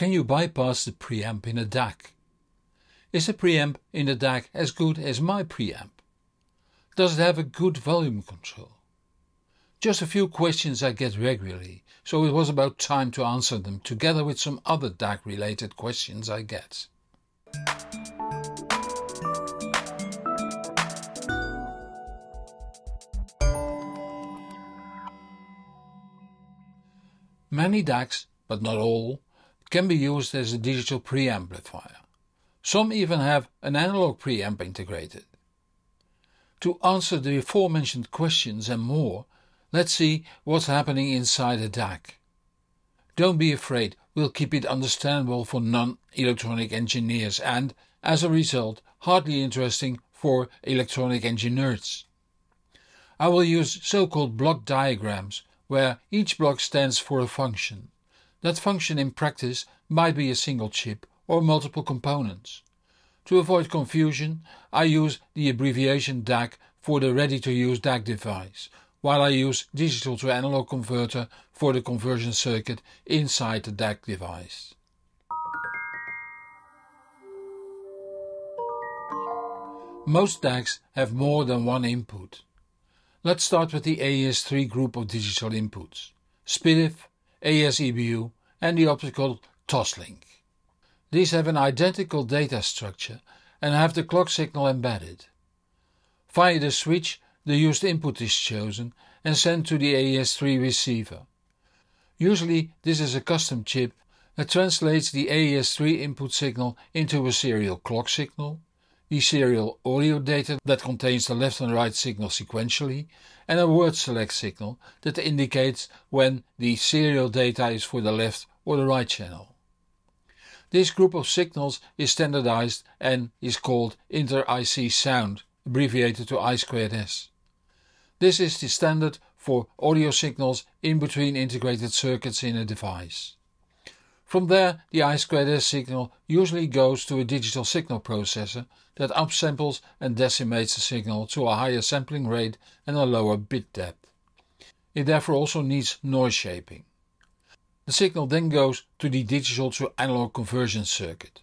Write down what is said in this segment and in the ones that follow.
Can you bypass the preamp in a DAC? Is the preamp in the DAC as good as my preamp? Does it have a good volume control? Just a few questions I get regularly, so it was about time to answer them together with some other DAC related questions I get. Many DACs, but not all, can be used as a digital preamplifier. Some even have an analog preamp integrated. To answer the aforementioned questions and more, let's see what's happening inside a DAC. Don't be afraid, we'll keep it understandable for non-electronic engineers and, as a result, hardly interesting for electronic engineers. I will use so-called block diagrams, where each block stands for a function. That function in practice might be a single chip or multiple components. To avoid confusion, I use the abbreviation DAC for the ready-to-use DAC device, while I use digital to analog converter for the conversion circuit inside the DAC device. Most DACs have more than one input. Let's start with the AES-3 group of digital inputs, SPDIF, AES-EBU and the optical TOSLink. These have an identical data structure and have the clock signal embedded. Via the switch, the used input is chosen and sent to the AES-3 receiver. Usually this is a custom chip that translates the AES-3 input signal into a serial clock signal, the serial audio data that contains the left and right signal sequentially, and a word select signal that indicates when the serial data is for the left or the right channel. This group of signals is standardized and is called inter-IC sound, abbreviated to I2S. This is the standard for audio signals in between integrated circuits in a device. From there, the I2S signal usually goes to a digital signal processor that upsamples and decimates the signal to a higher sampling rate and a lower bit depth. It therefore also needs noise shaping. The signal then goes to the digital to analog conversion circuit.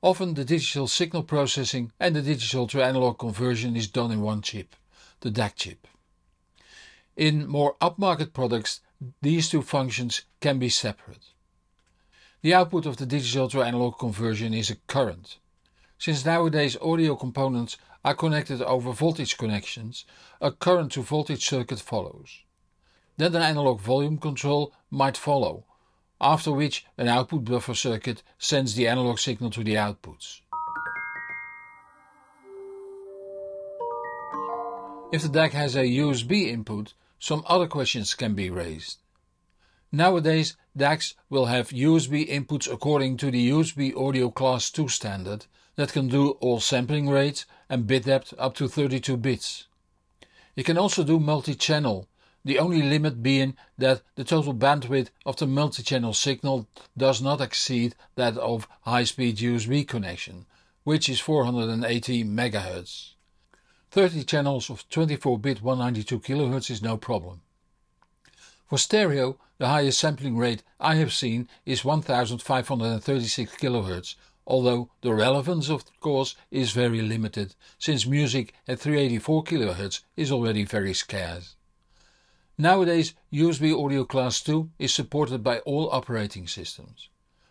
Often the digital signal processing and the digital to analog conversion is done in one chip, the DAC chip. In more upmarket products, these two functions can be separate. The output of the digital to analog conversion is a current. Since nowadays audio components are connected over voltage connections, a current to voltage circuit follows. Then an analog volume control might follow, after which an output buffer circuit sends the analog signal to the outputs. If the DAC has a USB input, some other questions can be raised. Nowadays, DACs will have USB inputs according to the USB Audio Class 2 standard that can do all sampling rates and bit depth up to 32 bits. It can also do multi-channel, the only limit being that the total bandwidth of the multi-channel signal does not exceed that of high-speed USB connection, which is 480 MHz. 30 channels of 24-bit 192 kHz is no problem. For stereo, the highest sampling rate I have seen is 1536 kHz, although the relevance of course is very limited, since music at 384 kHz is already very scarce. Nowadays, USB Audio Class 2 is supported by all operating systems.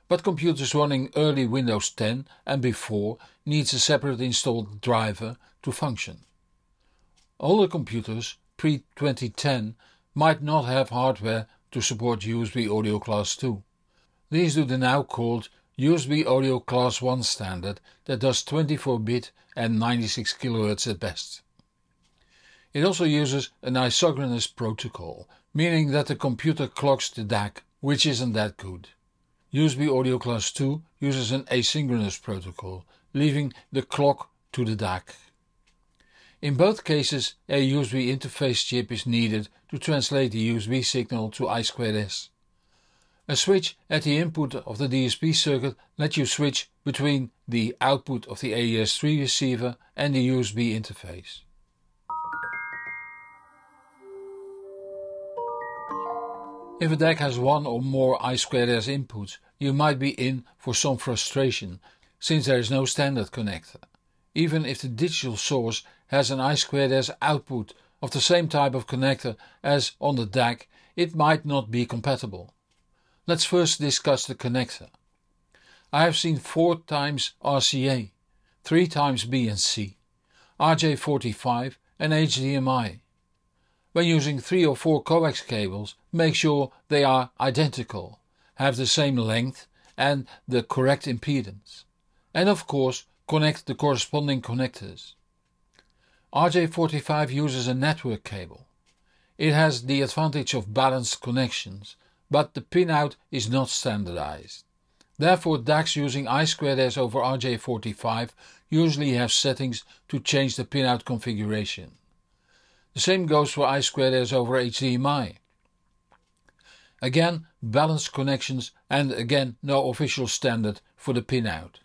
But computers running early Windows 10 and before needs a separate installed driver to function. Older computers, pre-2010, might not have hardware to support USB Audio Class 2. These do the now called USB Audio Class 1 standard that does 24-bit and 96 kHz at best. It also uses an isochronous protocol, meaning that the computer clocks the DAC, which isn't that good. USB Audio Class 2 uses an asynchronous protocol, leaving the clock to the DAC. In both cases, a USB interface chip is needed to translate the USB signal to I2S. A switch at the input of the DSP circuit lets you switch between the output of the AES-3 receiver and the USB interface. If a DAC has one or more I2S inputs, you might be in for some frustration, since there is no standard connector, even if the digital source has an I2S output of the same type of connector as on the DAC, it might not be compatible. Let's first discuss the connector. I have seen 4x RCA, 3x BNC, RJ45 and HDMI. When using 3 or 4 coax cables, make sure they are identical, have the same length and the correct impedance, and of course connect the corresponding connectors. RJ45 uses a network cable. It has the advantage of balanced connections, but the pinout is not standardized. Therefore, DACs using I2S over RJ45 usually have settings to change the pinout configuration. The same goes for I2S over HDMI. Again, balanced connections and again no official standard for the pinout.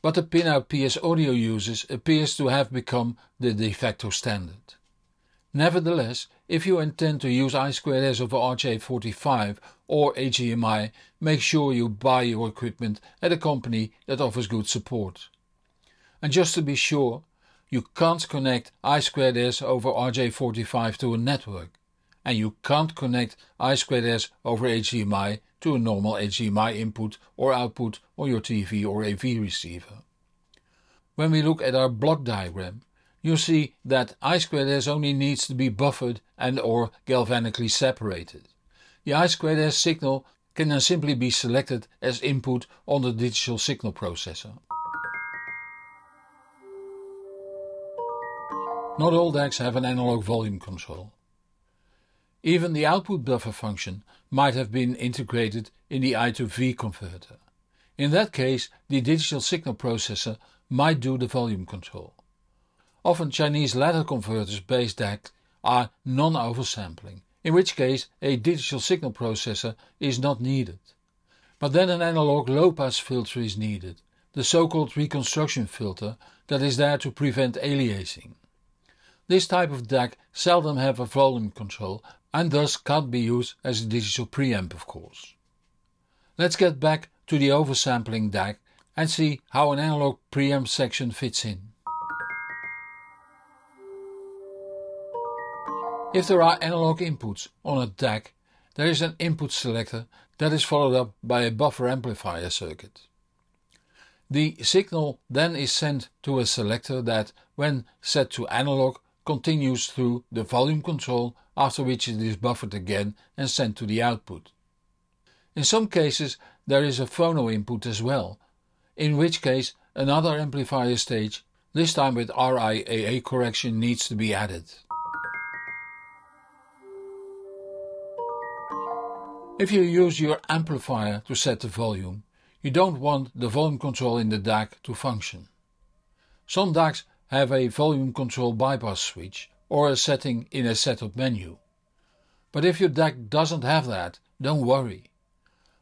But the pinout PS Audio uses appears to have become the de facto standard. Nevertheless, if you intend to use I2S over RJ45 or HDMI, make sure you buy your equipment at a company that offers good support. And just to be sure, you can't connect I2S over RJ45 to a network, and you can't connect I2S over HDMI to a normal HDMI input or output on your TV or AV receiver. When we look at our block diagram, you see that I2S only needs to be buffered and or galvanically separated. The I2S signal can then simply be selected as input on the digital signal processor. Not all DACs have an analog volume control. Even the output buffer function might have been integrated in the I2V converter. In that case, the digital signal processor might do the volume control. Often Chinese ladder converters based DACs are non-oversampling, in which case a digital signal processor is not needed. But then an analog low-pass filter is needed, the so-called reconstruction filter that is there to prevent aliasing. This type of DAC seldom have a volume control and thus can't be used as a digital preamp, of course. Let's get back to the oversampling DAC and see how an analog preamp section fits in. If there are analog inputs on a DAC, there is an input selector that is followed up by a buffer amplifier circuit. The signal then is sent to a selector that, when set to analog, continues through the volume control, after which it is buffered again and sent to the output. In some cases there is a phono input as well, in which case another amplifier stage, this time with RIAA correction, needs to be added. If you use your amplifier to set the volume, you don't want the volume control in the DAC to function. Some DACs have a volume control bypass switch or a setting in a setup menu. But if your DAC doesn't have that, don't worry.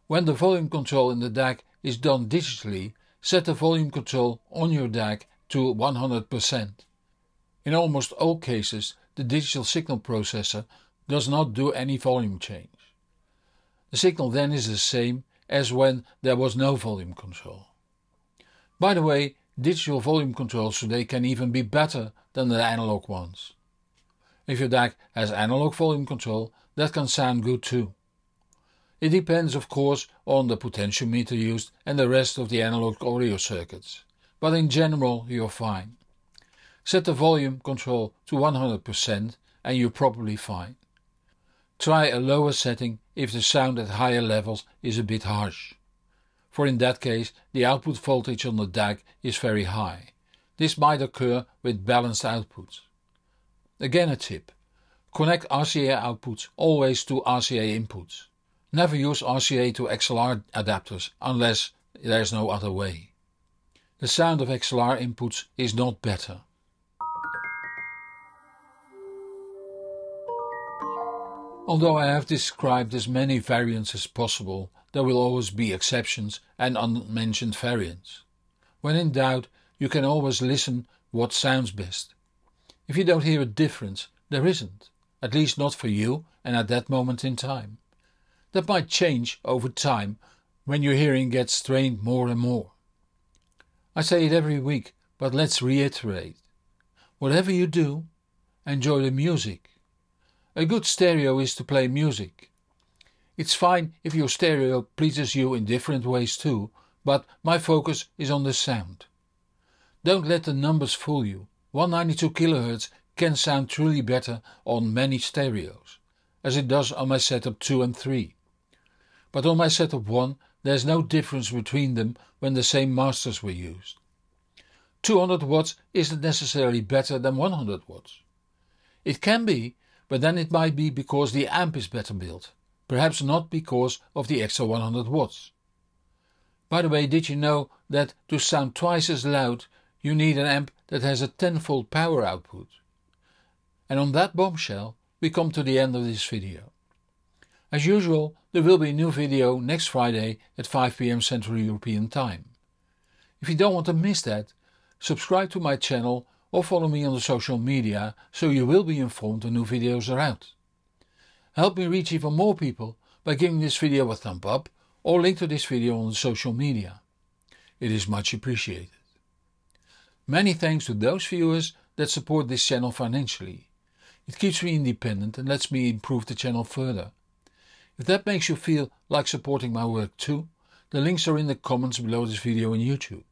When the volume control in the DAC is done digitally, set the volume control on your DAC to 100%. In almost all cases, the digital signal processor does not do any volume change. The signal then is the same as when there was no volume control. By the way, digital volume controls today can even be better than the analog ones. If your DAC has analog volume control, that can sound good too. It depends, of course, on the potentiometer used and the rest of the analog audio circuits, but in general you're fine. Set the volume control to 100% and you're probably fine. Try a lower setting if the sound at higher levels is a bit harsh, for in that case the output voltage on the DAC is very high. This might occur with balanced outputs. Again a tip: connect RCA outputs always to RCA inputs. Never use RCA to XLR adapters unless there is no other way. The sound of XLR inputs is not better. Although I have described as many variants as possible, there will always be exceptions and unmentioned variants. When in doubt, you can always listen what sounds best. If you don't hear a difference, there isn't, at least not for you and at that moment in time. that might change over time when your hearing gets strained more and more. I say it every week, but let's reiterate. Whatever you do, enjoy the music. A good stereo is to play music. It's fine if your stereo pleases you in different ways too, but my focus is on the sound. Don't let the numbers fool you. 192 kHz can sound truly better on many stereos, as it does on my setup 2 and 3. But on my setup 1 there's no difference between them when the same masters were used. 200 watts isn't necessarily better than 100 watts. It can be, but then it might be because the amp is better built, perhaps not because of the extra 100 watts. By the way, did you know that to sound twice as loud you need an amp that has a 10-fold power output? And on that bombshell we come to the end of this video. As usual, there will be a new video next Friday at 5 PM Central European Time. If you don't want to miss that, subscribe to my channel or follow me on the social media so you will be informed when new videos are out. Help me reach even more people by giving this video a thumb up or link to this video on the social media. It is much appreciated. Many thanks to those viewers that support this channel financially. It keeps me independent and lets me improve the channel further. If that makes you feel like supporting my work too, the links are in the comments below this video on YouTube.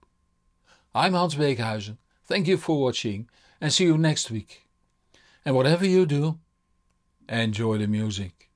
I'm Hans Beekhuizen, thank you for watching and see you next week. And whatever you do, enjoy the music.